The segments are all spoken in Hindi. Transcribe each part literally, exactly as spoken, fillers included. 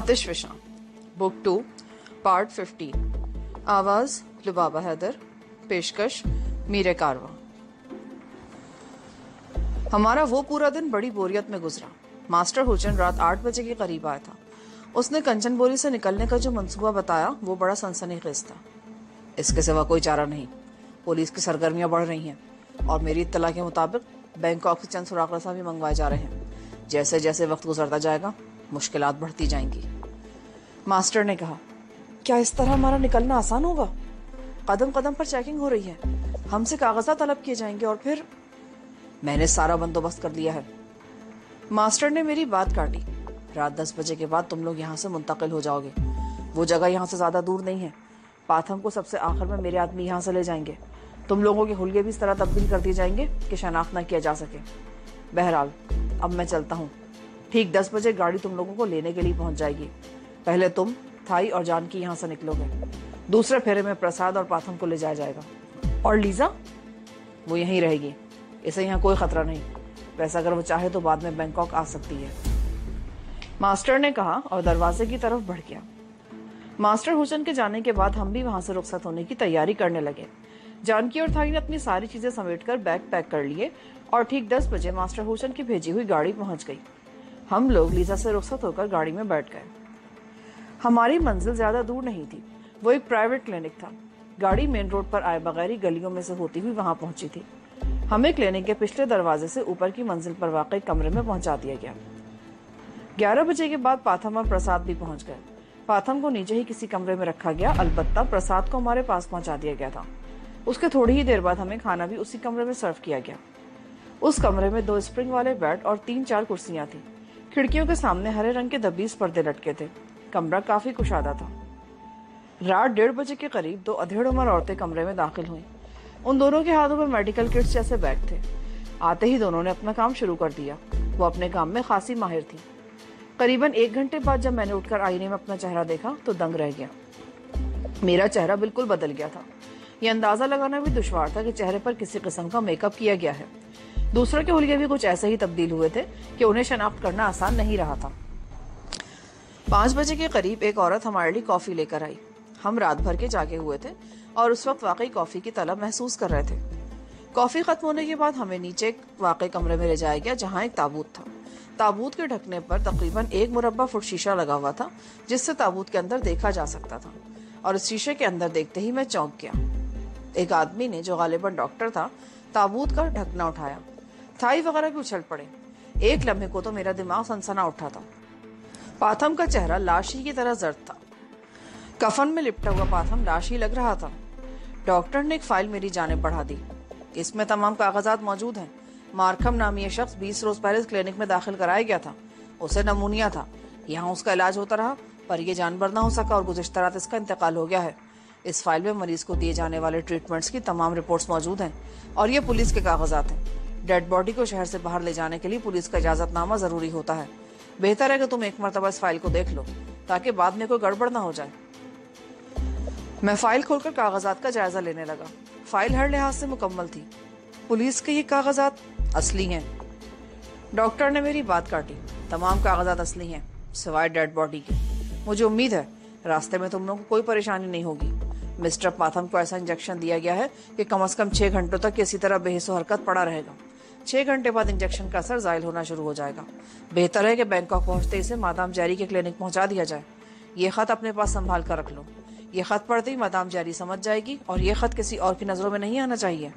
आतिश Fishan book two part fifteen. आवाज़ लुबाबा हैदर, पेशकश मीरे कारवा। हमारा वो पूरा दिन बड़ी बोरियत में गुजरा। मास्टर हुचन रात आठ बजे के करीब आया था। उसने कंचनबोरी से निकलने का जो मंसूबा बताया वो बड़ा सनसनीखेज था। इसके सिवा कोई चारा नहीं। पुलिस की सरगर्मियां बढ़ रही हैं और मेरी इत्तला के मुताबिक बैंकॉक से चंद सुराख रसा भी मंगवाए जा रहे हैं। जैसे जैसे वक्त गुजरता जाएगा मुश्किलात बढ़ती जाएंगी। मास्टर ने कहा, क्या इस तरह हमारा निकलना आसान होगा? कदम कदम पर चेकिंग हो रही है, हमसे कागजात तलब किए जाएंगे और फिर। मैंने सारा बंदोबस्त कर लिया है। मास्टर ने मेरी बात काटी। रात दस बजे के बाद तुम लोग यहाँ से मुंतकिल हो जाओगे। वो जगह यहाँ से ज़्यादा दूर नहीं है। पाथम को सबसे आखिर में मेरे आदमी यहाँ से ले जाएंगे। तुम लोगों के हुलिये भी इस तरह तब्दील कर दिए जाएंगे कि शनाख्त ना किया जा सके। बहरहाल अब मैं चलता हूँ। ठीक दस बजे गाड़ी तुम लोगों को लेने के लिए पहुँच जाएगी। पहले तुम, थाई और जानकी यहाँ से निकलोगे। दूसरे फेरे में प्रसाद और पाथम को ले जाया जाएगा। और लीजा वो यहीं रहेगी। इसे यहाँ कोई ख़तरा नहीं। वैसा अगर वो चाहे तो बाद में बैंकॉक आ सकती है। मास्टर ने कहा और दरवाजे की तरफ बढ़ गया। मास्टर हुसैन के जाने के बाद हम भी वहाँ से रुखसत होने की तैयारी करने लगे। जानकी और थाई ने अपनी सारी चीज़ें समेटकर बैग पैक कर लिए और ठीक दस बजे मास्टर हुसैन की भेजी हुई गाड़ी पहुँच गई। हम लोग लीजा से रुखसत होकर गाड़ी में बैठ गए। हमारी मंजिल ज़्यादा दूर नहीं थी। वो एक प्राइवेट क्लिनिक था। गाड़ी मेन रोड पर आए बगैर ही गलियों में से होती हुई वहाँ पहुँची थी। हमें क्लिनिक के पिछले दरवाजे से ऊपर की मंजिल पर वाक़ कमरे में पहुँचा दिया गया। ग्यारह बजे के बाद पाथम और प्रसाद भी पहुंच गए। पाथम को नीचे ही किसी कमरे में रखा गया, अलबत्ता प्रसाद को हमारे पास पहुंचा दिया गया था। उसके थोड़ी ही देर बाद हमें खाना भी उसी कमरे में सर्व किया गया। उस कमरे में दो स्प्रिंग वाले बेड और तीन चार कुर्सियां थीं। खिड़कियों के सामने हरे रंग के दबीज पर्दे लटके थे। कमरा काफ़ी कुशादा था। रात डेढ़ बजे के करीब दो अधेड़ उम्र औरतें कमरे में दाखिल हुईं। उन दोनों के हाथों में मेडिकल किट्स जैसे बैग थे। आते ही दोनों ने अपना काम शुरू कर दिया। वो अपने काम में खासी माहिर थी। करीबन एक घंटे बाद जब मैंने उठकर आईने में अपना चेहरा देखा तो दंग रह गया। मेरा चेहरा बिल्कुल बदल गया था। यह अंदाज़ा लगाना भी दुश्वार था कि चेहरे पर किसी किस्म का मेकअप किया गया है। दूसरों के हुलिये भी कुछ ऐसे ही तब्दील हुए थे कि उन्हें शनाख्त करना आसान नहीं रहा था। पाँच बजे के करीब एक औरत हमारे लिए कॉफ़ी लेकर आई। हम रात भर के जागे हुए थे और उस वक्त वाकई कॉफ़ी की तलब महसूस कर रहे थे। कॉफ़ी ख़त्म होने के बाद हमें नीचे एक वाकई कमरे में ले जाया गया जहाँ एक ताबूत था। ताबूत के ढकने पर तकरीबन एक मुरब्बा फुट शीशा लगा हुआ था जिससे ताबूत के अंदर देखा जा सकता था और इस शीशे के अंदर देखते ही मैं चौंक गया। एक आदमी ने, जो गालिबन डॉक्टर था, ताबूत का ढकना उठाया। थाई वगैरह भी उछल पड़े। एक लम्हे को तो मेरा दिमाग सनसना उठा था। पाथम का चेहरा लाशी की तरह जर्द था। कफन में लिपटा हुआ पाथम लाशी लग रहा था। डॉक्टर ने एक फाइल मेरी जानिब बढ़ा दी। इसमें तमाम कागजात मौजूद हैं। मार्कम नामी यह शख्स बीस रोज पहले क्लिनिक में दाखिल कराया गया था। उसे नमूनिया था। यहाँ उसका इलाज होता रहा पर यह जानवर ना हो सका और गुज़िश्ता रात इसका इंतकाल हो गया है। इस फाइल में मरीज को दिए जाने वाले ट्रीटमेंट्स की तमाम रिपोर्ट्स मौजूद हैं और ये पुलिस के कागजात हैं। डेड बॉडी को शहर से बाहर ले जाने के लिए पुलिस का इजाज़तनामा ज़रूरी होता है। बेहतर है कि तुम एक मरतबा इस फाइल को देख लो ताकि बाद में कोई गड़बड़ ना हो जाए। मैं फाइल खोलकर कागजात का जायज़ा लेने लगा। फाइल हर लिहाज से मुकम्मल थी। पुलिस के ये कागजात असली हैं। डॉक्टर ने मेरी बात काटी। तमाम कागजात असली हैं सिवाय डेड बॉडी के। मुझे उम्मीद है रास्ते में तुम लोगों को कोई परेशानी नहीं होगी। मिस्टर पाथम को ऐसा इंजेक्शन दिया गया है कि कम से कम छः घंटों तक इसी तरह बेहिसो हरकत पड़ा रहेगा। छः घंटे बाद इंजेक्शन का असर ज़ायल होना शुरू हो जाएगा। बेहतर है कि बैंकॉक पहुँचते इसे मादाम जैरी के क्लिनिक पहुँचा दिया जाए। ये ख़त अपने पास संभाल कर रख लो। ये ख़त पढ़ते ही मादाम जैरी समझ जाएगी और ये ख़त किसी और की नज़रों में नहीं आना चाहिए।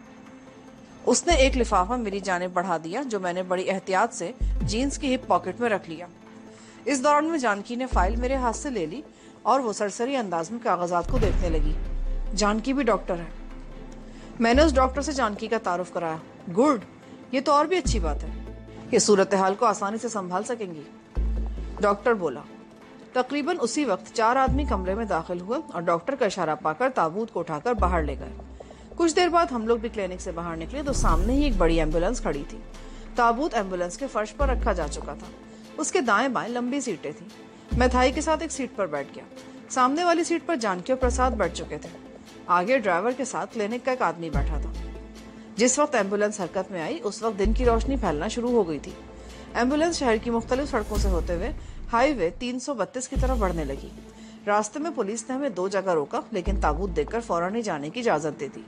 उसने एक लिफाफा मेरी जानिब बढ़ा दिया जो मैंने बड़ी एहतियात से जीन्स की हिप पॉकेट में रख लिया। इस दौरान में जानकी ने फाइल मेरे हाथ से ले ली और वो सरसरी अंदाज में कागजात को देखने लगी। जानकी भी डॉक्टर है। मैंने उस डॉक्टर से जानकी का तारुफ कराया। गुड, ये तो और भी अच्छी बात है। ये सूरत हाल को आसानी से संभाल सकेंगी, डॉक्टर बोला। तकरीबन उसी वक्त चार आदमी कमरे में दाखिल हुए और डॉक्टर का इशारा पाकर ताबूत को उठाकर बाहर ले गए। कुछ देर बाद हम लोग भी क्लिनिक से बाहर निकले तो सामने ही एक बड़ी एम्बुलेंस खड़ी थी। ताबूत एम्बुलेंस के फर्श पर रखा जा चुका था। उसके दाएं बाएं लंबी सीटें थीं। मैं थाई के साथ एक सीट पर बैठ गया। सामने वाली सीट पर जानकी और प्रसाद बैठ चुके थे। आगे ड्राइवर के साथ क्लिनिक का एक आदमी बैठा था। जिस वक्त एम्बुलेंस हरकत में आई उस वक्त दिन की रोशनी फैलना शुरू हो गई थी। एम्बुलेंस शहर की मुख्तलिफ सड़कों से होते हुए हाईवे तीन सौ बत्तीस की तरफ बढ़ने लगी। रास्ते में पुलिस ने हमें दो जगह रोका, लेकिन ताबूत देकर फौरन ही जाने की इजाजत दे दी।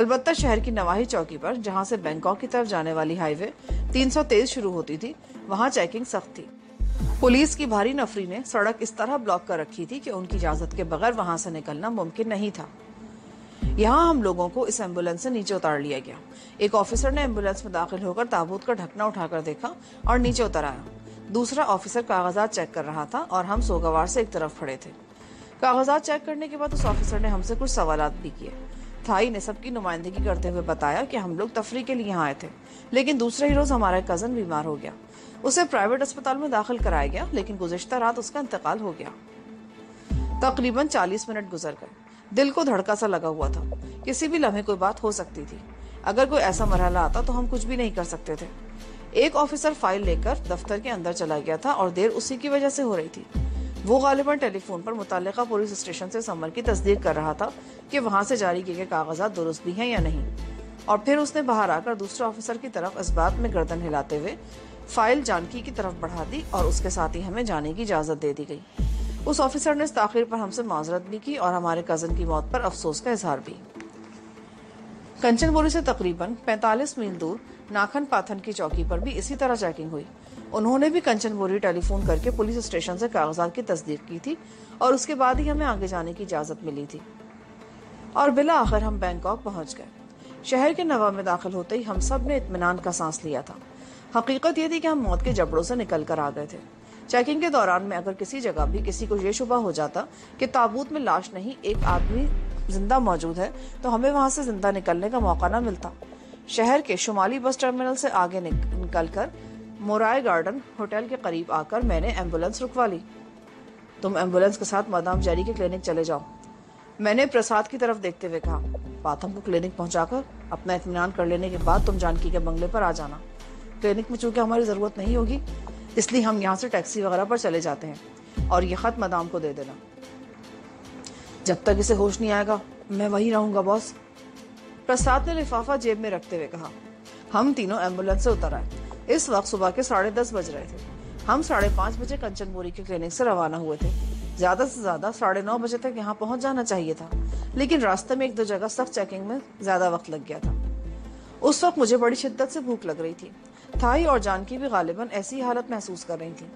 अलबत्ता शहर की नवाही चौकी पर, जहां से बैंकॉक की तरफ जाने वाली हाईवे तीन सौ तेईस शुरू होती थी, वहां चेकिंग सख्त थी। पुलिस की भारी नफरी ने सड़क इस तरह ब्लॉक कर रखी थी कि उनकी इजाजत के बगैर वहां से निकलना मुमकिन नहीं था। यहाँ हम लोगों को इस एम्बुलेंस से नीचे उतार लिया गया। एक ऑफिसर ने एम्बुलेंस में दाखिल होकर ताबूत का ढकना उठाकर देखा और नीचे उतर आया। दूसरा ऑफिसर कागजात चेक कर रहा था और हम सोगवार से एक तरफ खड़े थे। कागजात चेक करने के बाद उस ऑफिसर ने हमसे कुछ सवाल भी किए। थाई ने सबकी नुमाइंदगी करते हुए बताया कि हम लोग तफरी के लिए यहाँ आए थे, लेकिन दूसरे ही रोज हमारा कजन बीमार हो गया। उसे प्राइवेट अस्पताल में दाखिल कराया गया, लेकिन गुज़िश्ता रात उसका इंतकाल हो गया। तकरीबन चालीस मिनट गुजर गए। दिल को धड़का सा लगा हुआ था। किसी भी लम्हे कोई बात हो सकती थी। अगर कोई ऐसा मरहला आता तो हम कुछ भी नहीं कर सकते थे। एक ऑफिसर फाइल लेकर दफ्तर के अंदर चला गया था और देर उसी की वजह से हो रही थी। वो गालिबन टेलीफोन पर मुतालिका पुलिस स्टेशन से समर की तस्दीक कर रहा था कि वहां से जारी किए गए कागजात दुरुस्त भी हैं या नहीं, और फिर उसने बाहर आकर दूसरे ऑफिसर की तरफ इस बात में गर्दन हिलाते हुए फाइल जानकी की तरफ बढ़ा दी और उसके साथ ही हमें जाने की इजाज़त दे दी गई। उस ऑफिसर ने इस ताखिर पर हमसे माजरत भी की और हमारे कज़न की मौत पर अफसोस का इजहार भी। कंचनबोरी से तकरीबन पैंतालीस मील दूर नाखन पाथन की चौकी पर भी इसी तरह चेकिंग हुई। उन्होंने भी कंचनबोरी टेलीफोन करके पुलिस स्टेशन से कागजात की तस्दीक की थी और उसके बाद ही हमें आगे जाने की इजाज़त मिली थी और बिला आखिर हम बैंकॉक पहुंच गए। शहर के नवा में दाखिल होते ही हम सब ने इत्मीनान का सांस लिया था। हकीकत यह थी कि हम मौत के जबड़ों से निकल कर आ गए थे। चेकिंग के दौरान में अगर किसी जगह भी किसी को ये शुबा हो जाता कि ताबूत में लाश नहीं एक आदमी जिंदा मौजूद है, तो हमें वहां से जिंदा निकलने का मौका न मिलता। शहर के शुमाली बस टर्मिनल से आगे निकलकर मोराय गार्डन होटल के करीब आकर मैंने एम्बुलेंस रुकवा ली। तुम एम्बुलेंस के साथ मादाम जैरी के क्लिनिक चले जाओ, मैंने प्रसाद की तरफ देखते हुए कहा। पाथम को क्लिनिक पहुंचाकर अपना इत्मीनान कर लेने के बाद तुम जानकी के बंगले पर आ जाना। क्लिनिक में चूंकि हमारी ज़रूरत नहीं होगी, इसलिए हम यहाँ से टैक्सी वगैरह पर चले जाते हैं, और यह ख़त मदाम को दे देना। जब तक इसे होश नहीं आएगा मैं वहीं रहूँगा बॉस, प्रसाद ने लिफाफा जेब में रखते हुए कहा। हम तीनों एम्बुलेंस से उतर आए। इस वक्त सुबह के साढ़े दस बज रहे थे। हम साढ़े पाँच बजे कंचनबोरी के क्लिनिक से रवाना हुए थे। ज़्यादा से ज़्यादा साढ़े नौ बजे तक यहाँ पहुँच जाना चाहिए था, लेकिन रास्ते में एक दो जगह सख्त चेकिंग में ज़्यादा वक्त लग गया था। उस वक्त मुझे बड़ी शिद्दत से भूख लग रही थी। थाई और जानकी भी गालिबन ऐसी हालत महसूस कर रही थी।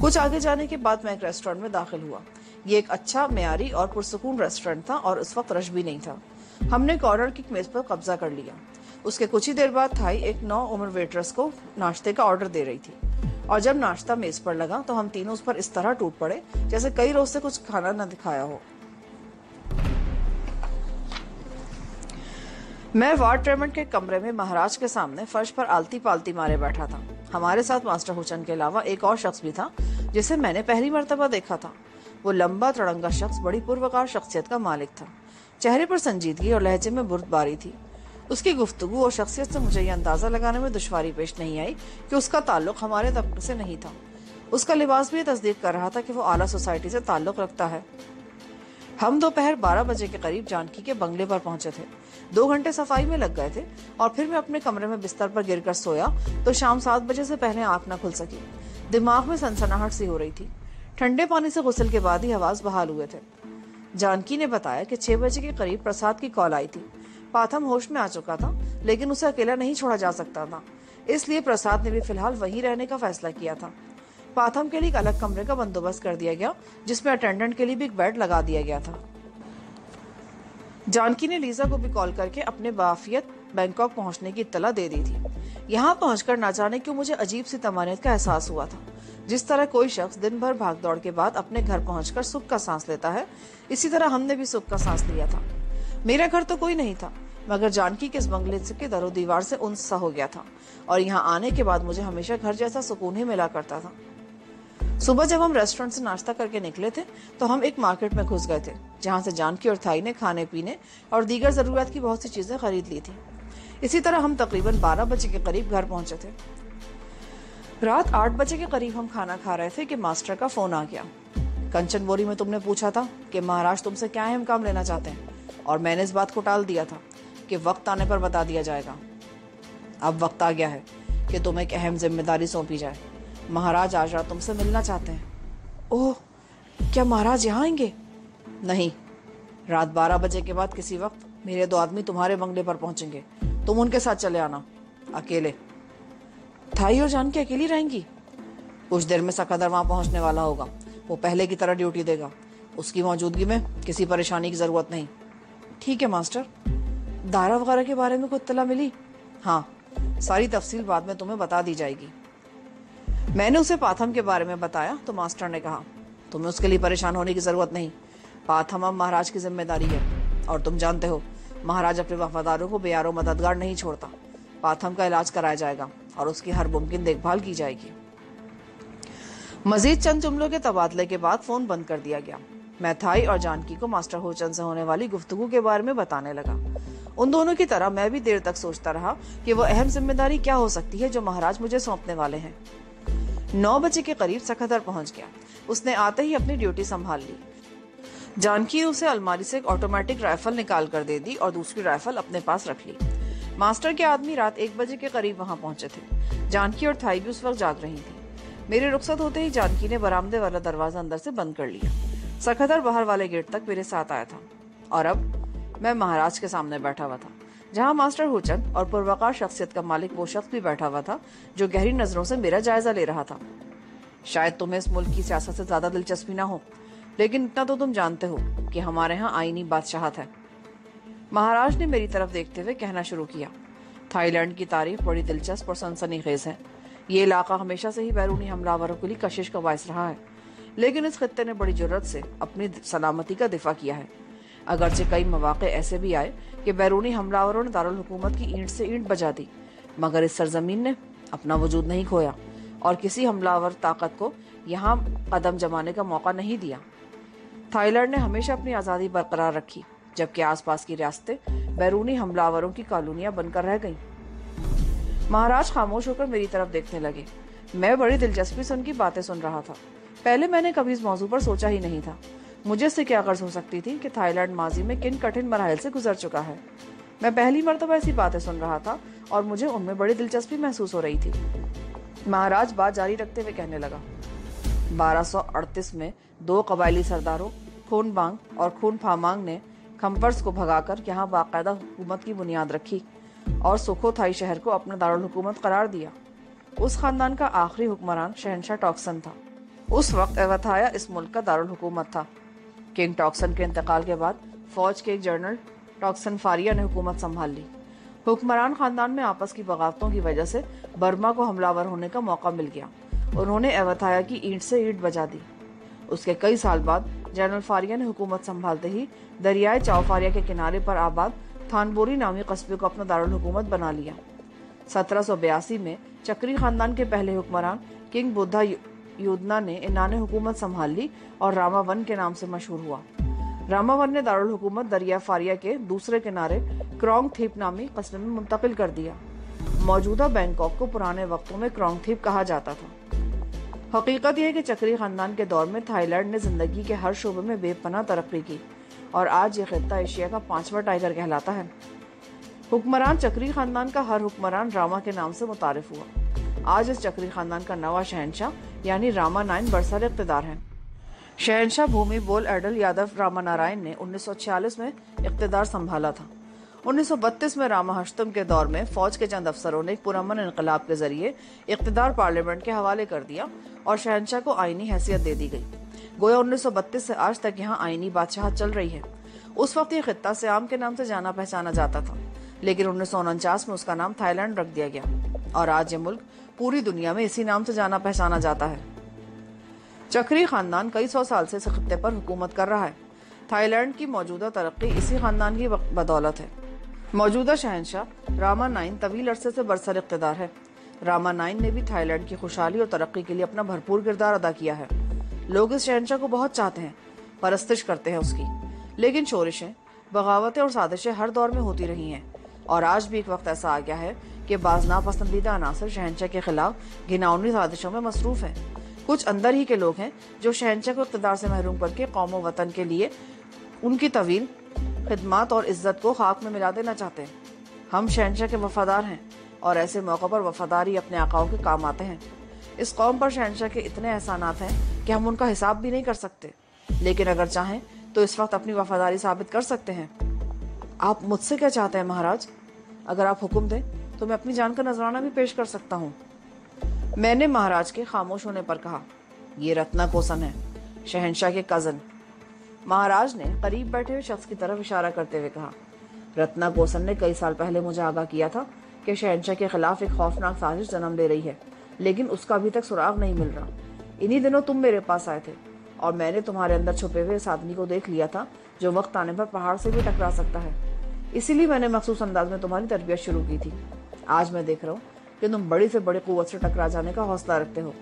कुछ आगे जाने के बाद मैं एक रेस्टोरेंट में दाखिल हुआ। ये एक अच्छा म्यारी और पुरसकून रेस्टोरेंट था और उस वक्त रश भी नहीं था। हमने कॉर्नर की मेज पर कब्जा कर लिया। उसके कुछ ही देर बाद थाई एक नौ उम्र वेटर्स को नाश्ते का ऑर्डर दे रही थी, और जब नाश्ता मेज पर लगा तो हम तीनों उस पर इस तरह टूट पड़े जैसे कई रोज से कुछ खाना न दिखाया हो। मैं वार्ड ट्रेमेंट के कमरे में महाराज के सामने फर्श पर आलती पालती मारे बैठा था। हमारे साथ मास्टर हुचन के अलावा एक और शख्स भी था जिसे मैंने पहली मर्तबा देखा था। वो लंबा तड़ंगा शख्स बड़ी पुरवकार शख्सियत का मालिक था। चेहरे पर संजीदगी और लहजे में बुर्दबारी थी। उसकी गुफ्तगू और शख्सियत से मुझे यह अंदाज़ा लगाने में दुश्वारी पेश नहीं आई कि उसका ताल्लुक हमारे तबके से नहीं था। उसका लिबास भी तस्दीक कर रहा था कि वो आला सोसाइटी से ताल्लुक़ रखता है। हम दोपहर बारह बजे के करीब जानकी के बंगले पर पहुंचे थे। दो घंटे सफाई में लग गए थे और फिर मैं अपने कमरे में बिस्तर पर गिरकर सोया तो शाम सात बजे से पहले आंख न खुल सकी। दिमाग में सनसनाहट सी हो रही थी। ठंडे पानी से गुस्ल के बाद ही हवास बहाल हुए थे। जानकी ने बताया कि छः बजे के करीब प्रसाद की कॉल आई थी। पाथम होश में आ चुका था, लेकिन उसे अकेला नहीं छोड़ा जा सकता था, इसलिए प्रसाद ने भी फिलहाल वहीं रहने का फैसला किया था। पाथम के लिए एक अलग कमरे का बंदोबस्त कर दिया गया, जिसमें अटेंडेंट के लिए भी एक बेड लगा दिया गया था। जानकी ने लीजा को भी कॉल करके अपने बाफियत बैंकॉक पहुंचने की इत्तला दे दी थी। यहाँ पहुंचकर ना जाने क्यों मुझे अजीब सी तमानियत का एहसास हुआ था। जिस तरह कोई शख्स दिन भर भाग दौड़ के बाद अपने घर पहुंचकर सुख का सांस लेता है, इसी तरह हमने भी सुख का सांस लिया था। मेरा घर तो कोई नहीं था, मगर जानकी के इस बंगले के दरो दीवार से उन सा हो गया था, और यहाँ आने के बाद मुझे हमेशा घर जैसा सुकून ही मिला करता था। सुबह जब हम रेस्टोरेंट से नाश्ता करके निकले थे तो हम एक मार्केट में घुस गए थे, जहाँ से जानकी और थाई ने खाने पीने और दीगर ज़रूरत की बहुत सी चीज़ें खरीद ली थी। इसी तरह हम तकरीबन बारह बजे के करीब घर पहुँचे थे। रात आठ बजे के करीब हम खाना खा रहे थे कि मास्टर का फ़ोन आ गया। कंचनबोरी में तुमने पूछा था कि महाराज तुमसे क्या अहम काम लेना चाहते हैं, और मैंने इस बात को टाल दिया था कि वक्त आने पर बता दिया जाएगा। अब वक्त आ गया है कि तुम्हें एक अहम जिम्मेदारी सौंपी जाए। महाराज आज रात तुमसे मिलना चाहते हैं। ओह, क्या महाराज यहाँ आएंगे? नहीं, रात बारह बजे के बाद किसी वक्त मेरे दो आदमी तुम्हारे बंगले पर पहुंचेंगे। तुम उनके साथ चले आना। अकेले थाई और जान के अकेली रहेंगी। कुछ देर में सकादर वहां पहुंचने वाला होगा। वो पहले की तरह ड्यूटी देगा। उसकी मौजूदगी में किसी परेशानी की जरूरत नहीं। ठीक है मास्टर। दारा वगैरह के बारे में कोई इत्तला मिली? हाँ, सारी तफसील बाद में तुम्हें बता दी जाएगी। मैंने उसे पाथम के बारे में बताया तो मास्टर ने कहा, तुम्हें उसके लिए परेशान होने की जरूरत नहीं। पाथम अब महाराज की जिम्मेदारी है और तुम जानते हो महाराज अपने वफादारों को बेयारो मददगार नहीं छोड़ता। पाथम का इलाज कराया जाएगा और उसकी हर मुमकिन देखभाल की जाएगी। मजीद चंद जुमलों के तबादले के बाद फोन बंद कर दिया गया। मैं थाई और जानकी को मास्टर होचन से होने वाली गुफ्तगू के बारे में बताने लगा। उन दोनों की तरह मैं भी देर तक सोचता रहा कि वह अहम जिम्मेदारी क्या हो सकती है जो महाराज मुझे सौंपने वाले हैं। नौ बजे के करीब सखदर पहुंच गया। उसने आते ही अपनी ड्यूटी संभाल ली। जानकी ने उसे अलमारी से एक ऑटोमेटिक राइफल निकाल कर दे दी और दूसरी राइफल अपने पास रख ली। मास्टर के आदमी रात एक बजे के करीब वहां पहुंचे थे। जानकी और थाई भी उस वक्त जाग रही थी। मेरे रुखसत होते ही जानकी ने बरामदे वाला दरवाजा अंदर से बंद कर लिया। सखदर बाहर वाले गेट तक मेरे साथ आया था और अब मैं महाराज के सामने बैठा हुआ था, जहां मास्टर हुचन और पुरवकार शख्सियत का मालिक वो शख्स भी बैठा हुआ था जो गहरी नजरों से मेरा जायजा ले रहा था। शायद तुम्हें इस मुल्क की सियासत से ज्यादा दिलचस्पी ना हो, लेकिन इतना तो तुम जानते हो कि हमारे यहाँ आईनी बादशाहत है। महाराज ने मेरी तरफ देखते हुए कहना शुरू किया, थाईलैंड की तारीफ बड़ी दिलचस्प और सनसनीखेज है। ये इलाका हमेशा से ही बैरूनी हमलावरों के लिए कशिश का बायस रहा है, लेकिन इस खत्ते ने बड़ी जुर्रत से अपनी सलामती का दिफा किया है। अगरचे कई मौके ऐसे भी आए कि बैरूनी हमलावरों ने दारुल हुकूमत की ईंट से ईंट बजा दी, मगर इस सरजमीन ने अपना वजूद नहीं खोया और किसी हमलावर ताकत को यहाँ कदम जमाने का मौका नहीं दिया। थाईलैंड ने हमेशा अपनी आज़ादी बरकरार रखी, जबकि आसपास की रियासतें बैरूनी हमलावरों की कॉलोनियाँ बनकर रह गईं। महाराज खामोश होकर मेरी तरफ देखने लगे। मैं बड़ी दिलचस्पी से उनकी बातें सुन रहा था। पहले मैंने कभी इस मौजूद पर सोचा ही नहीं था। मुझे इससे क्या गर्ज हो सकती थी कि थाईलैंड माजी में किन कठिन मराहल से गुजर चुका है। मैं पहली मरतबा ऐसी बातें सुन रहा था और मुझे उनमें बड़ी दिलचस्पी महसूस हो रही थी। महाराज बात जारी रखते हुए कहने लगा, बारह सौ अड़तीस में दो कबायली सरदारों खूनबांग और खून फामांग ने खम्पर्स को भगाकर यहाँ बाकायदा हुकूमत की बुनियाद रखी और सुखोथाई शहर को अपना दारुल हुकूमत करार दिया। उस खानदान का आखिरी हुक्मरान शहनशाह टॉक्सन था। उस वक्त एवथाया इस मुल्क का दारुल हुकूमत था। किंग टॉक्सन के इंतकाल के बाद फौज के एक जनरल टॉक्सन फारिया ने हुकूमत संभाल ली। हुक्मरान खानदान में आपस की बगावतों की वजह से बर्मा को हमलावर होने का मौका मिल गया। उन्होंने एवथाया की ईंट से ईंट बजा दी। उसके कई साल बाद जनरल फारिया ने हुकूमत संभालते ही दरियाए चौफारिया के किनारे पर आबाद थानबोरी नामी कस्बे को अपना दारुल हुकूमत बना लिया। सत्रह सौ बयासी में चक्री खानदान के पहले हुक्मरान किंग बुद्धा योधना ने इनाने हुकूमत संभाल ली और रामावन के नाम से मशहूर हुआ। रामावन ने दारुल हुकूमत दरिया फारिया के दूसरे किनारे क्रॉन्ग थीप नामी कस्बे में मुंतकिल कर दिया। मौजूदा बैंकॉक को पुराने वक्तों में क्रॉन्ग थीप कहा जाता था। हकीकत यह है कि चक्री खानदान के दौर में थाईलैंड ने जिंदगी के हर शोबे में बेपनाह तरक्की की और आज यह खित्ता एशिया का पांचवा टाइगर कहलाता है। हुक्मरान चक्री खानदान का हर हुक्मरान रामा के नाम से मुतारिफ हुआ। आज इस चक्री खानदान का नवा शहनशाह यानी रामा नारायण बरसर इकतदार है। शहनशाह भूमि बोल एडल यादव रामा नारायण ने उन्नीस सौ छियालीस में इकतदार संभाला था। उन्नीस सौ बत्तीस में रामा हश्तम के दौर में फौज के चंद अफसरों ने एक पुरअमन इनकलाब के जरिए इकतदार पार्लियामेंट के हवाले कर दिया और शहनशाह को आईनी हैसियत दे दी गई। गोया उन्नीस सौ बत्तीस से आज तक यहाँ आईनी बादशाह चल रही है। उस वक्त ये खित्ता सियाम के नाम से जाना पहचाना जाता था, लेकिन उन्नीस सौ उनचास में उसका नाम थाईलैंड रख दिया गया और आज ये मुल्क पूरी दुनिया में इसी नाम से जाना पहचाना जाता है। चक्री खानदान कई सौ साल से इस खित्ते पर हुकूमत कर रहा है। थाईलैंड की मौजूदा तरक्की इसी खानदान की बदौलत है। मौजूदा शहनशाह रामा नाइन तवील अरसे से बरसर इकतदार है। रामा नाइन ने भी थाईलैंड की खुशहाली और तरक्की के लिए अपना भरपूर किरदार अदा किया है। लोग इस शहनशाह को बहुत चाहते हैं, परस्तिश करते हैं उसकी, लेकिन शोरिशें, बगावतें और साजिशें हर दौर में होती रही हैं और आज भी एक वक्त ऐसा आ गया है कि बाज नापसंदीदा अनासर शहनशाह के खिलाफ घिनौनी साजिशों में मसरूफ हैं। कुछ अंदर ही के लोग हैं जो शहनशाह को इक़्तिदार से महरूम करके कौम व वतन के लिए उनकी तवील खिदमत और इज्जत को खाक में मिला देना चाहते हैं। हम शहनशाह के वफादार हैं और ऐसे मौक़ों पर वफादारी अपने आकाओं के काम आते हैं। इस कौम पर शहनशाह के इतने एहसानात हैं कि हम उनका हिसाब भी नहीं कर सकते, लेकिन अगर चाहें तो इस वक्त अपनी वफादारी साबित कर सकते हैं। आप मुझसे क्या चाहते हैं महाराज? अगर आप हुक्म दें तो मैं अपनी जान का नजराना भी पेश कर सकता हूँ। मैंने महाराज के खामोश होने पर कहा। ये रत्ना कोसन है, शहनशाह के कजन। महाराज ने करीब बैठे हुए शख्स की तरफ इशारा करते हुए कहा, रत्ना कोसन ने कई साल पहले मुझे आगाह किया था कि शहनशाह के खिलाफ एक खौफनाक साजिश जन्म ले रही है, लेकिन उसका अभी तक सुराग नहीं मिल रहा। इन्हीं दिनों तुम मेरे पास आए थे और मैंने तुम्हारे अंदर छुपे हुए इस आदमी को देख लिया था जो वक्त आने पर पहाड़ से भी टकरा सकता है, इसीलिए मैंने मखसूस अंदाज में तुम्हारी तरबियत शुरू की थी। आज मैं देख रहा हूँ कि तुम बड़ी से बड़ी कुव्वत से टकरा जाने का हौसला रखते हो।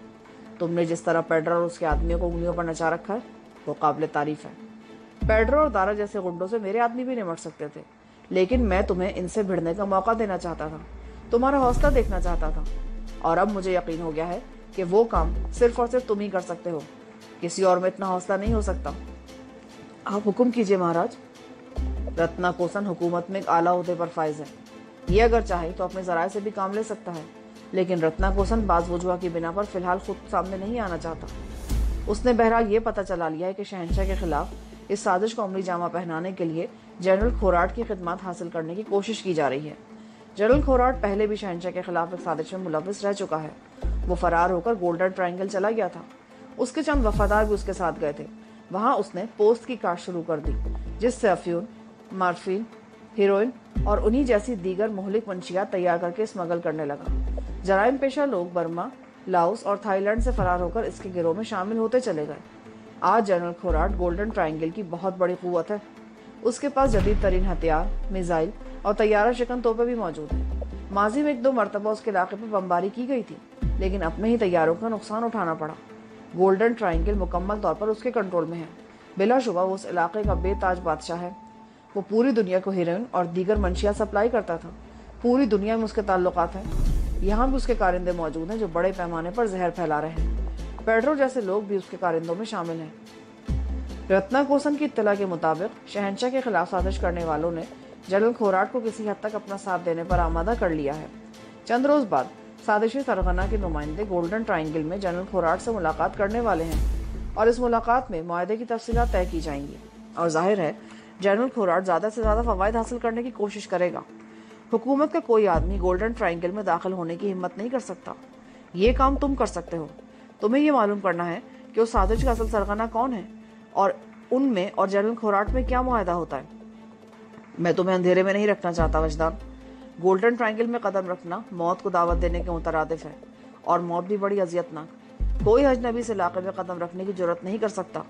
तुमने जिस तरह पेड्रो और उसके आदमियों को उंगलियों पर नचा रखा है वो काबिल तारीफ है। पेड्रो और दारा जैसे गुंडों से मेरे आदमी भी निमट सकते थे, लेकिन मैं तुम्हें इनसे भिड़ने का मौका देना चाहता था, तुम्हारा हौसला देखना चाहता था, और अब मुझे यकीन हो गया है कि वो काम सिर्फ और सिर्फ तुम ही कर सकते हो, किसी और में इतना हौसला नहीं हो सकता। आप हुक्म कीजिए महाराज। रत्ना कोसन हुकूमत में एक आला उहदे पर फाइज है, ये अगर चाहे तो अपने जराए से भी काम ले सकता है, लेकिन रत्ना कोसन बाज वजूहा की बिना पर फिलहाल खुद सामने नहीं आना चाहता। उसने बहरहाल ये पता चला लिया है कि शहनशाह के खिलाफ इस साजिश को अमली जामा पहनाने के लिए जनरल खोराट की खिदमत हासिल करने की कोशिश की जा रही है। जनरल खोराट पहले भी शहनशाह के खिलाफ एक साजिश में मुलविस रह चुका है। वो फरार होकर गोल्डन ट्रायंगल चला गया था। उसके चंद वफादार भी उसके साथ गए थे। वहाँ उसने पोस्ट की काट शुरू कर दी, जिससे अफ्यून, मार्फिन, हीरोइन और उन्हीं जैसी दीगर मोहलिक मंशियात तैयार करके स्मगल करने लगा। जराइम पेशा लोग बर्मा, लाओस और थाईलैंड से फरार होकर इसके गिरोह में शामिल होते चले गए। आज जनरल खोराट गोल्डन ट्रायंगल की बहुत बड़ी क़ुव्वत है। उसके पास जदीद तरीन हथियार, मिसाइल और तैयारा शिकन तोपे भी मौजूद हैं। माजी में एक दो मरतबा उसके इलाके पर बमबारी की गई थी, लेकिन अपने ही तैयारों का नुकसान उठाना पड़ा। गोल्डन ट्रायंगल मुकम्मल तौर पर उसके कंट्रोल में है। बिलाशुबा वो उस इलाके का बेताज बादशाह है। वो पूरी दुनिया को हीरोइन और दीगर मंशिया सप्लाई करता था। पूरी दुनिया में उसके ताल्लुकात हैं। यहाँ भी उसके कारिंदे मौजूद हैं जो बड़े पैमाने पर जहर फैला रहे हैं। पेड्रो जैसे लोग भी उसके कारिंदों में शामिल हैं। रत्ना कोसन की इत्तला के मुताबिक शहनशाह के खिलाफ साजिश करने वालों ने जनरल खोराट को किसी हद तक अपना साथ देने पर आमादा कर लिया है। चंद रोज बाद साजिशी सरगना के नुमाइंदे गोल्डन ट्रायंगल में जनरल खोराट से मुलाकात करने वाले हैं और इस मुलाकात में मुआहदे की तफसीलात तय की जाएंगी, और जाहिर है जनरल खोराट ज़्यादा से ज़्यादा फ़वाद हासिल करने की कोशिश करेगा। हुकूमत का कोई आदमी गोल्डन ट्रायंगल में दाखिल होने की हिम्मत नहीं कर सकता। ये काम तुम कर सकते हो। तुम्हें यह मालूम करना है कि उस साजिश का असल सरगना कौन है और उनमें और जनरल खोराट में क्या मुआहदा होता है। मैं तुम्हें अंधेरे में नहीं रखना चाहता वजदान। गोल्डन ट्रायंगल में कदम रखना मौत को दावत देने के मुतरादिफ है, और मौत भी बड़ी अजियतनाक। कोई अजनबी इस इलाके में कदम रखने की जरूरत नहीं कर सकता।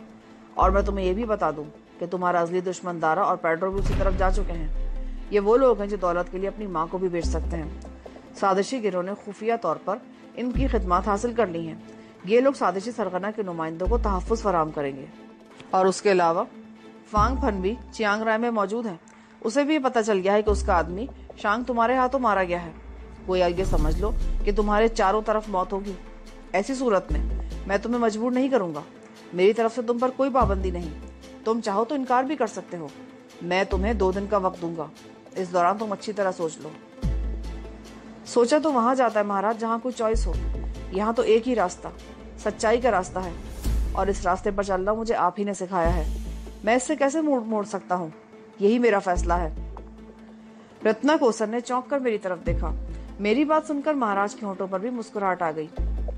और मैं तुम्हें यह भी बता दूं कि तुम्हारा असली दुश्मन दारा और पेड्रो भी उसी तरफ जा चुके हैं। ये वो लोग हैं जो दौलत के लिए अपनी माँ को भी बेच सकते हैं। साजिशी गिरोह ने खुफिया तौर पर इनकी खिदमत हासिल कर ली हैं। ये लोग साजिशी सरगना के नुमाइंदों को तहफ़्फ़ुज़ फराहम करेंगे, और उसके अलावा फांग फनबी चियांग राय में मौजूद हैं। उसे भी पता चल गया है कि उसका आदमी शांग तुम्हारे हाथों मारा गया है। कोई आगे समझ लो कि तुम्हारे चारों तरफ मौत होगी। ऐसी सूरत में मैं तुम्हें मजबूर नहीं करूंगा। मेरी तरफ से तुम पर कोई पाबंदी नहीं। तुम चाहो तो इनकार भी कर सकते हो। मैं तुम्हें दो दिन का वक्त दूंगा। इस दौरान तुम अच्छी तरह सोच लो। सोचा तो वहां जाता है महाराज जहाँ कोई चॉइस हो। यहाँ तो एक ही रास्ता सच्चाई का रास्ता है, और इस रास्ते पर चलना मुझे आप ही ने सिखाया है। मैं इससे कैसे मोड़ मोड़ सकता हूँ? यही मेरा फैसला है। रत्ना कोसन ने चौंक कर मेरी तरफ देखा। मेरी बात सुनकर महाराज के होंठों पर भी मुस्कुराहट आ गई।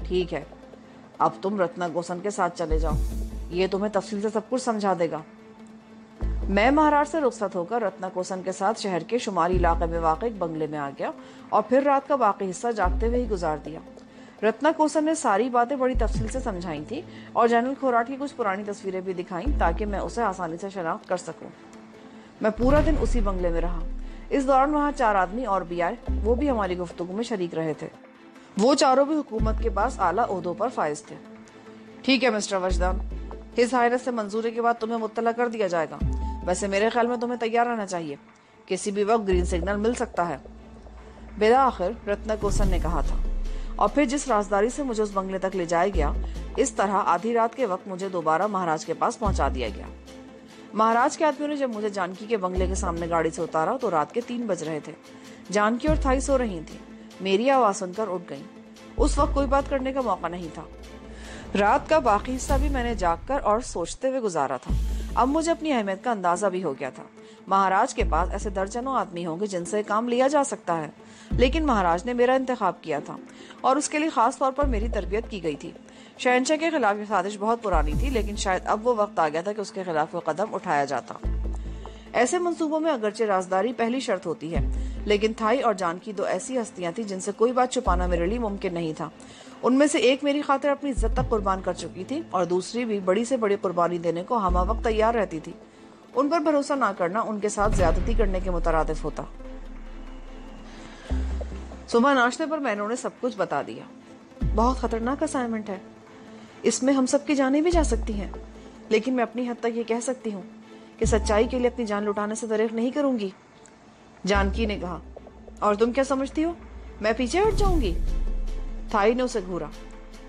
ठीक है, अब तुम रत्ना कोसन के साथ चले जाओ। ये तुम्हें तफसील से सब कुछ समझा देगा। मैं महाराज से रुखसत होकर रत्ना कोसन के साथ शहर के शुमारी इलाके में वाक़ एक बंगले में आ गया और फिर रात का बाकी हिस्सा जागते हुए ही गुजार दिया। रत्ना कोसन ने सारी बातें बड़ी तफसील से समझाई थी और जनरल खोराट की कुछ पुरानी तस्वीरें भी दिखाई ताकि मैं उसे आसानी से शनाख्त कर सकूँ। मैं पूरा दिन उसी बंगले में रहा। इस दौरान वहाँ चार आदमी और भी आए, वो भी हमारी गुफ्तगू में शरीक रहे थे। वो चारों भी हुकूमत के पास आला ओहदों पर फाइज थे। ठीक है मिस्टर वजदान, हिज हायरत से मंजूरी के बाद तुम्हें मुत्तला कर दिया जाएगा। वैसे मेरे ख्याल में तुम्हें तैयार रहना चाहिए, किसी भी वक्त ग्रीन सिग्नल मिल सकता है। बिला आखिर रत्ना कोसन ने कहा था, और फिर जिस राजदारी से मुझे उस बंगले तक ले जाया गया, इस तरह आधी रात के वक्त मुझे दोबारा महाराज के पास पहुँचा दिया गया। महाराज के आदमियों ने जब मुझे जानकी के बंगले के सामने गाड़ी से उतारा तो रात के तीन बज रहे थे। जानकी और थाई सो रही थी। मेरी आवाज़ सुनकर उठ गई। उस वक्त कोई बात करने का मौका नहीं था। रात का बाकी हिस्सा भी मैंने जागकर और सोचते हुए गुजारा था। अब मुझे अपनी अहमियत का अंदाज़ा भी हो गया था। महाराज के पास ऐसे दर्जनों आदमी होंगे जिनसे काम लिया जा सकता है, लेकिन महाराज ने मेरा इंतखाब किया था और उसके लिए ख़ास तौर पर मेरी तरबियत की गई थी। शहनशाह के खिलाफ ये साजिश बहुत पुरानी थी, लेकिन शायद अब वो वक्त आ गया था कि उसके खिलाफ वो कदम उठाया जाता। ऐसे मंसूबों में अगरचे राजदारी पहली शर्त होती है, लेकिन थाई और जानकी दो ऐसी हस्तियां थी जिनसे कोई बात छुपाना मेरे लिए मुमकिन नहीं था। उनमें से एक मेरी खातिर अपनी इज्जत तक कुर्बान कर चुकी थी और दूसरी भी बड़ी से बड़ी कुर्बानी देने को हमा वक्त तैयार रहती थी। उन पर भरोसा ना करना उनके साथ ज्यादती करने के मुतरादिफ होता। सुबह नाश्ते पर मैंने उन्हें सब कुछ बता दिया। बहुत खतरनाक असाइनमेंट है, इसमें हम सबकी जाने भी जा सकती हैं, लेकिन मैं अपनी हद तक ये कह सकती हूँ कि सच्चाई के लिए अपनी जान लुटाने से तरेफ नहीं करूँगी। जानकी ने कहा, और तुम क्या समझती हो मैं पीछे हट जाऊंगी? थाई ने उसे घूरा।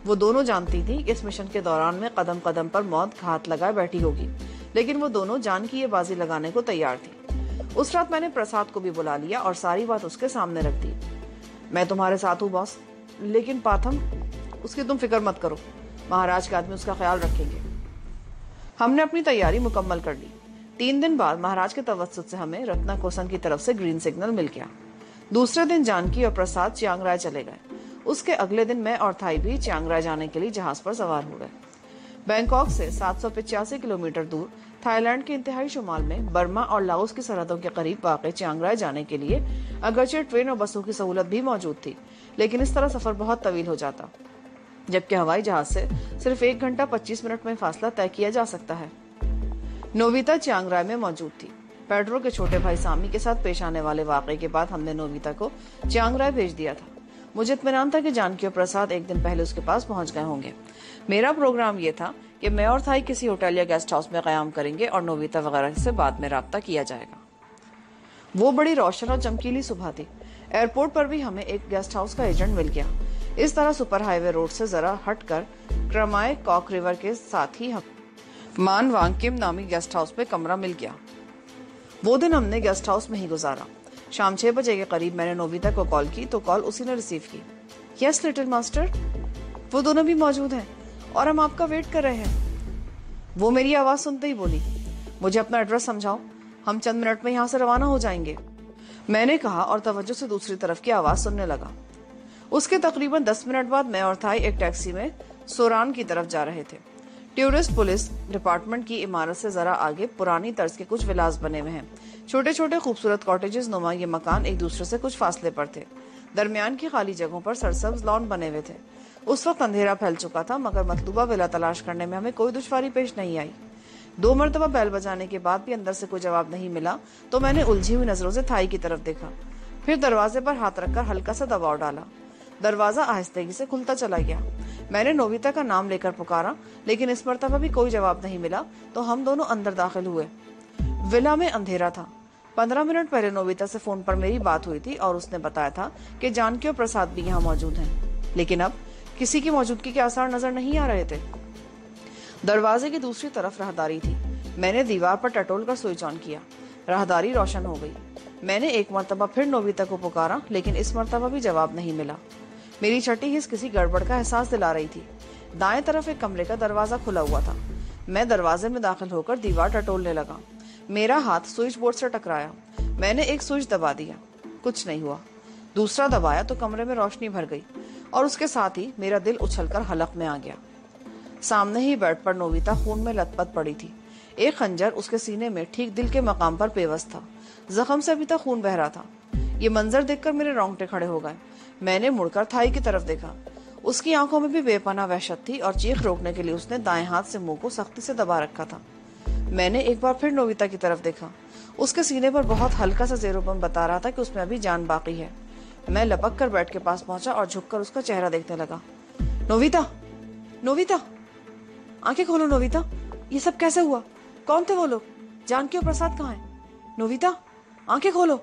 वो दोनों जानती थी कि इस मिशन के दौरान में कदम कदम पर मौत घात लगाए बैठी होगी, लेकिन वो दोनों जानकी ये बाजी लगाने को तैयार थी। उस रात मैंने प्रसाद को भी बुला लिया और सारी बात उसके सामने रख दी। मैं तुम्हारे साथ हूँ बॉस, लेकिन पाथम उसकी तुम फिक्र मत करो, महाराज के आदमी उसका ख्याल रखेंगे। हमने अपनी तैयारी मुकम्मल कर ली। तीन दिन बाद महाराज के तवस्सुत से हमें रत्ना कोसन की तरफ से ग्रीन सिग्नल मिल गया। दूसरे दिन जानकी और प्रसाद चियांग राय चले गए। उसके अगले दिन मैं और थाई भी चियांग राय जाने के लिए जहाज पर सवार हो गए। बैंकॉक से सात सौ पचासी किलोमीटर दूर थाईलैंड के इंतहाई शुमाल में बर्मा और लाओस की सरहदों के करीब वाक़े चियांग राय जाने के लिए अगरचे ट्रेन और बसों की सहूलत भी मौजूद थी, लेकिन इस तरह सफर बहुत तवील हो जाता, जबकि हवाई जहाज से सिर्फ एक घंटा पच्चीस मिनट में फासला तय किया जा सकता है। नोविता चियांग राय में मौजूद थी। पेड्रो के छोटे भाई सामी के साथ पेश आने वाले वाक़े के बाद हमने नोविता को चियांग राय भेज दिया था। मुझे इत्मीनान था कि जानकी और प्रसाद एक दिन पहले उसके पास पहुंच गए होंगे। मेरा प्रोग्राम ये था कि मैं और थाई किसी होटल या गेस्ट हाउस में क़याम करेंगे और नोविता वगैरह से बाद में रब्ता किया जाएगा। वो बड़ी रोशन और चमकीली सुबह थी। एयरपोर्ट पर भी हमें एक गेस्ट हाउस का एजेंट मिल गया। इस तरह सुपर हाईवे रोड से जरा हटकर क्रमाए कॉक रिवर के साथ ही हम मान वांगकिम नामी गेस्ट हाउस में कमरा मिल गया। वो दिन हमने गेस्ट हाउस में ही गुजारा। शाम छह बजे के करीब मैंने नोविता को कॉल की तो कॉल उसी ने रिसीव की। यस लिटिल मास्टर, वो दोनों भी मौजूद हैं और हम आपका वेट कर रहे हैं। वो मेरी आवाज़ सुनते ही बोली, मुझे अपना एड्रेस समझाओ, हम चंद मिनट में यहाँ से रवाना हो जाएंगे। मैंने कहा और तवज्जो से दूसरी तरफ की आवाज़ सुनने लगा। उसके तकरीबन दस मिनट बाद मैं और थाई एक टैक्सी में सोरान की तरफ जा रहे थे। टूरिस्ट पुलिस डिपार्टमेंट की इमारत से ज़रा आगे पुरानी तर्ज के कुछ विलास बने हुए हैं। छोटे छोटे खूबसूरत कॉटेजेस नुमा ये मकान एक दूसरे से कुछ फासले पर थे। दरमियान की खाली जगहों पर सरसब्ज लॉन बने हुए थे। उस वक्त अंधेरा फैल चुका था, मगर मतलूबा विला तलाश करने में हमें कोई दुश्वारी पेश नहीं आई। दो मरतबा बैल बजाने के बाद भी अंदर से कोई जवाब नहीं मिला तो मैंने उलझी हुई नजरों से थाई की तरफ देखा, फिर दरवाजे पर हाथ रखकर हल्का सा दबाव डाला। दरवाज़ा आहिस्तगी से खुलता चला गया। मैंने नोविता का नाम लेकर पुकारा, लेकिन इस मरतबा भी कोई जवाब नहीं मिला तो हम दोनों अंदर दाखिल हुए। विला में अंधेरा था। पंद्रह मिनट पहले नोविता से फ़ोन पर मेरी बात हुई थी और उसने बताया था कि जानकी और प्रसाद भी यहाँ मौजूद हैं, लेकिन अब किसी की मौजूदगी के आसार नज़र नहीं आ रहे थे। दरवाजे की दूसरी तरफ राहदारी थी। मैंने दीवार पर टटोल कर स्विच ऑन किया। राहदारी रोशन हो गई। मैंने एक मरतबा फिर नोविता को पुकारा, लेकिन इस मरतबा भी जवाब नहीं मिला। मेरी छठी हिस किसी गड़बड़ का एहसास दिला रही थी। दाएं तरफ एक कमरे का दरवाज़ा खुला हुआ था। मैं दरवाजे में दाखिल होकर दीवार टटोलने लगा। मेरा हाथ स्विच बोर्ड से टकराया। मैंने एक स्विच दबा दिया, कुछ नहीं हुआ। दूसरा दबाया तो कमरे में रोशनी भर गई और उसके साथ ही मेरा दिल उछलकर हलक में आ गया। सामने ही बेड पर नोविता खून में लथपथ पड़ी थी। एक खंजर उसके सीने में ठीक दिल के मकाम पर पेवस था। जख्म से अभी तक खून बह रहा था। ये मंजर देखकर मेरे रोंगटे खड़े हो गए। मैंने मुड़कर थाई की तरफ देखा। उसकी आंखों में भी बेपनाह वहशत थी और चीख रोकने के लिए उसने दाएं हाथ से मुंह को सख्ती से दबा रखा था। मैंने एक बार फिर नोविता की तरफ देखा। उसके सीने पर बहुत हल्का सा ज़ेरोपन बता रहा था कि उसमें अभी जान बाकी है। मैं लपक कर बेड के पास पहुंचा और झुककर उसका चेहरा देखने लगा। नोविता, नोविता, आंखें खोलो नोविता, ये सब कैसे हुआ? कौन थे वो लोग? जानकी और प्रसाद कहाँ हैं? नोविता, आंखें खोलो।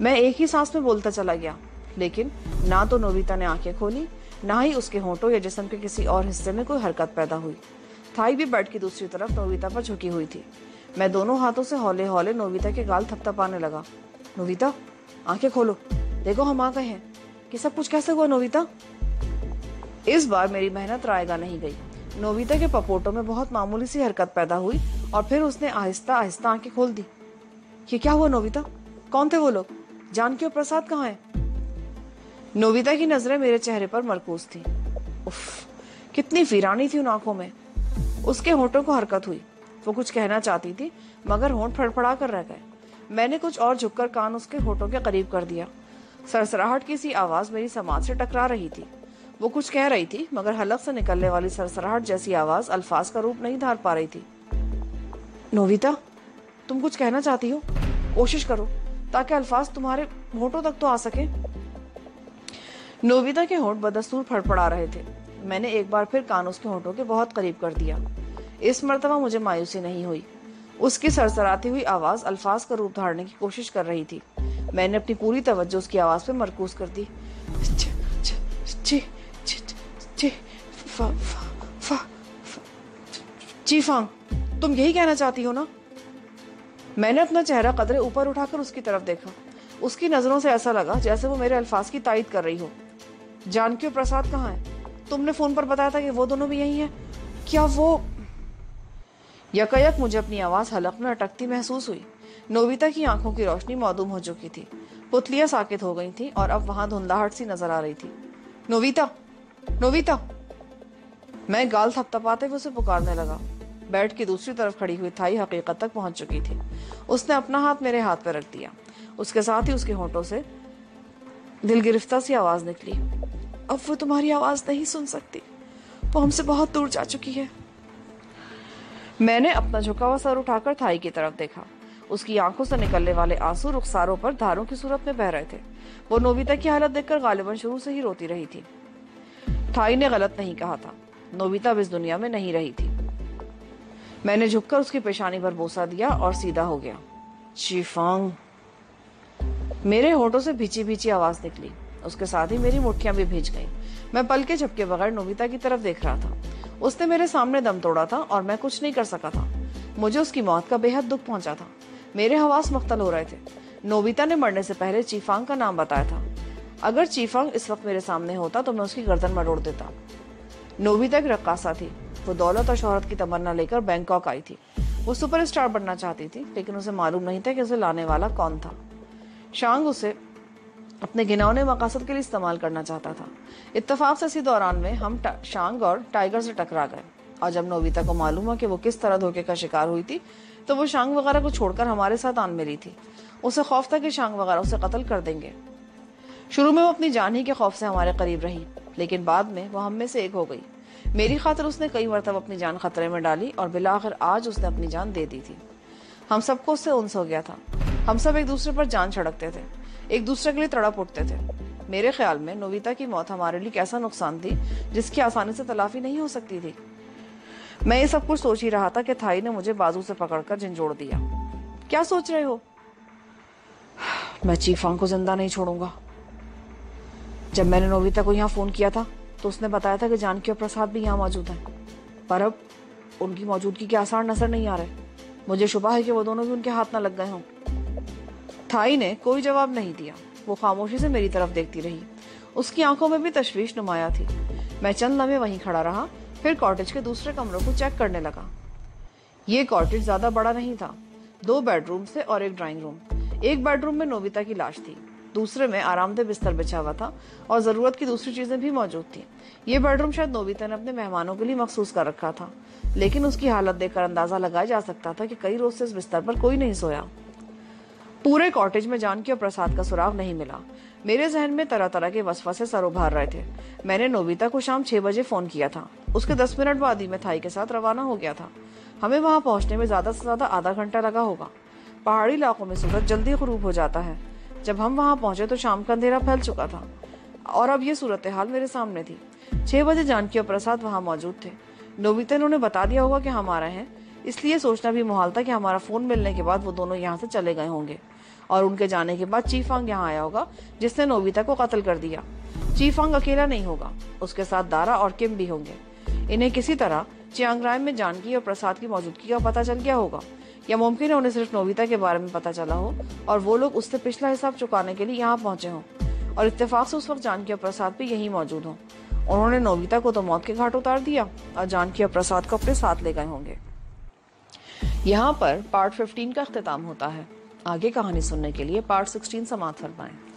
मैं एक ही सांस में बोलता चला गया, लेकिन ना तो नोविता ने आंखें खोली, ना ही उसके होंठों या जिस्म के किसी और हिस्से में कोई हरकत पैदा हुई। थाई भी बेड की दूसरी तरफ नोविता पर झुकी हुई थी। मैं दोनों हाथों से हौले हौले नोविता के गाल थपथपाने लगा। नोविता, आंखें खोलो, देखो हम आ गए हैं। कि सब कुछ कैसे हुआ नोविता? इस बार मेरी मेहनत रायगा नहीं गई। नोबिता के पपोटों में बहुत मामूली सी हरकत पैदा हुई और फिर उसने आहिस्ता आहिस्ता आंखें खोल दी। ये क्या हुआ नोबिता? कौन थे वो लोग? जानकी और प्रसाद कहाँ हैं? नोबिता की नजरें मेरे चेहरे पर मरकूज थी। उफ, कितनी वीरानी थी उन आंखों में। उसके होंठों को हरकत हुई। वो कुछ कहना चाहती थी मगर होंठ फड़फड़ा कर रह गए। मैंने कुछ और झुककर कान उसके होठों के करीब कर दिया। सरसराहट की सी आवाज मेरी समाज से टकरा रही थी। वो कुछ कह रही थी मगर हलक से निकलने वाली सरसराहट जैसी आवाज अल्फाज का रूप नहीं धार पा रही थी। नोबिता, तुम कुछ कहना चाहती हो? कोशिश करो ताकि अल्फाज तुम्हारे होठों तक तो आ सके। नोबिता के होंठ बदस्तूर फड़फड़ा रहे थे। मैंने एक बार फिर कान उसके होंठों के बहुत करीब कर दिया। इस मर्तबा मुझे मायूसी नहीं हुई। उसकी सरसराती हुई आवाज अल्फाज का रूप धारने की कोशिश कर रही थी। मैंने अपनी पूरी तवज्जो उसकी आवाज पर मरकूज कर दी। चीफांग, तुम यही कहना चाहती हो ना? मैंने अपना चेहरा कदरे ऊपर उठाकर उसकी तरफ देखा। उसकी नजरों से ऐसा लगा जैसे वो मेरे अल्फाज की तायद कर रही हो। जानकी और प्रसाद कहाँ है? तुमने फोन पर बताया था कि वो दोनों भी यही हैं। क्या वो? यकायक मुझे अपनी आवाज हलक में अटकती महसूस हुई। नोबिता की आंखों की रोशनी मौदूम हो चुकी थी। पुतलियां साकित हो गई थी और अब वहां धुंधलाहट सी नजर आ रही थी। नोबिता, नोबिता, मैं गाल थपथपाते हुए उसे पुकारने लगा। बेड की दूसरी तरफ खड़ी हुई थाई हकीकत तक पहुंच चुकी थी। उसने अपना हाथ मेरे हाथ पर रख दिया। उसके साथ ही उसके होंठों से दिलगिरफ्ता सी आवाज निकली। अब वो तुम्हारी आवाज नहीं सुन सकती। वो हमसे बहुत दूर जा चुकी है। मैंने अपना झुका हुआ सर उठाकर थाई की तरफ देखा। उसकी आंखों से निकलने वाले आंसू रुखसारों पर धारों की सूरत में बह रहे थे। वो नोबिता की हालत देखकर गालिबन शुरू से ही रोती रही थी। थाई ने गलत नहीं कहा था। नोबिता अब इस दुनिया में नहीं रही थी। मैंने झुककर उसकी पेशानी पर बोसा दिया और सीधा हो गया। चीफांग, मेरे होठों से भीची भीची आवाज निकली। उसके साथ ही मेरी मुठ्ठियां भी भींच गईं। मैं पल के झपके बगैर नोबिता की तरफ देख रहा था। उसने मेरे सामने दम तोड़ा था और मैं कुछ नहीं कर सका था। मुझे उसकी मौत का बेहद दुख पहुंचा था। मेरे हवास मख्तल हो रहे थे। नोबिता ने मरने से पहले चीफांग का नाम बताया था। अगर चीफांग इस वक्त मेरे सामने होता तो मैं उसकी गर्दन मरोड़ देता। नोबिता एक रक्कासा थी। वो दौलत और शोहरत की तमन्ना लेकर बैंकॉक आई थी। वो सुपरस्टार बनना चाहती थी लेकिन उसे मालूम नहीं था कि उसे लाने वाला कौन था। शांग उसे अपने घिनौने मकासद के लिए इस्तेमाल करना चाहता था। इत्तफाक से इसी दौरान में हम शांग और टाइगर से टकरा गए और जब नोबिता को मालूम हुआ कि वो किस तरह धोखे का शिकार हुई थी तो वो शांग वगैरह को छोड़कर हमारे साथ आन मिली थी। उसे खौफ था कि शांग वगैरह उसे कत्ल कर देंगे। शुरू में वो अपनी जान ही के खौफ से हमारे करीब रही लेकिन बाद में वो हम में से एक हो गई। मेरी खातिर उसने कई मरतब अपनी जान खतरे में डाली और बिलाआखिर आज उसने अपनी जान दे दी थी। हम सबको उससे उन्स हो गया था। हम सब एक दूसरे पर जान छिड़कते थे, एक दूसरे के लिए तड़प उठते थे। मेरे ख्याल में नोबिता की मौत हमारे लिए कैसा नुकसान थी जिसकी आसानी से तलाफी नहीं हो सकती थी। मैं ये सब कुछ सोच ही रहा था कि थाई ने मुझे बाजू से पकड़कर झंझोड़ दिया। क्या सोच रहे हो? मैं चीफांग को जिंदा नहीं छोड़ूंगा। जब मैंने नोबिता को यहाँ फोन किया था तो उसने बताया था कि जानकी और प्रसाद भी यहाँ मौजूद हैं, पर अब उनकी मौजूदगी के आसार नजर नहीं आ रहे। मुझे शुबा है कि वो दोनों भी उनके हाथ न लग गए हों। थाई ने कोई जवाब नहीं दिया। वो खामोशी से मेरी तरफ देखती रही। उसकी आंखों में भी तशवीश नुमाया थी। मैं चंद लम्हे वहीं खड़ा रहा, फिर कॉटेज के दूसरे कमरों को चेक करने लगा। ये कॉटेज ज्यादा बड़ा नहीं था। दो बेडरूम थे और एक ड्राइंग रूम। एक बेडरूम में नोबिता की लाश थी, दूसरे में आरामदेह बिस्तर बिछा हुआ था और ज़रूरत की दूसरी चीज़ें भी मौजूद थीं। ये बेडरूम शायद नोबिता ने अपने मेहमानों के लिए मखसूस कर रखा था, लेकिन उसकी हालत देखकर अंदाज़ा लगाया जा सकता था कि कई रोज़ से इस बिस्तर पर कोई नहीं सोया। पूरे कॉटेज में जानकी और प्रसाद का सुराग नहीं मिला। मेरे जहन में तरह तरह के वसवसे सर उभार रहे थे। मैंने नोबिता को शाम छः बजे फ़ोन किया था। उसके दस मिनट बाद ही मैं थाई के साथ रवाना हो गया था। हमें वहाँ पहुँचने में ज़्यादा से ज़्यादा आधा घंटा लगा होगा। पहाड़ी इलाकों में सूरज जल्दी ग़ुरूब हो जाता है। जब हम वहां पहुंचे तो शाम का अंधेरा फैल चुका था और अब ये सूरत हाल मेरे सामने थी। छह बजे जानकी और प्रसाद वहां मौजूद थे। नोबिता ने उन्हें बता दिया होगा कि हम आ रहे हैं, इसलिए सोचना भी मुहाल था कि हमारा फोन मिलने के बाद वो दोनों यहाँ से चले गए होंगे और उनके जाने के बाद चीफांग यहाँ आया होगा जिसने नोबिता को कत्ल कर दिया। चीफांग अकेला नहीं होगा, उसके साथ दारा और किम भी होंगे। इन्हें किसी तरह चियांगराय में जानकी और प्रसाद की मौजूदगी का पता चल गया होगा या मुमकिन है उन्हें सिर्फ नोबिता के बारे में पता चला हो और वो लोग उससे पिछला हिसाब चुकाने के लिए यहाँ पहुंचे हों और इत्तेफाक से उस वक्त जानकी और प्रसाद भी यहीं मौजूद हों उन्होंने नोबिता को तो मौत के घाट उतार दिया और जानकी और प्रसाद को अपने साथ ले गए होंगे। यहाँ पर पार्ट पंद्रह का अख्तिताम होता है। आगे कहानी सुनने के लिए पार्ट सोलह समाप्त फरमाएं।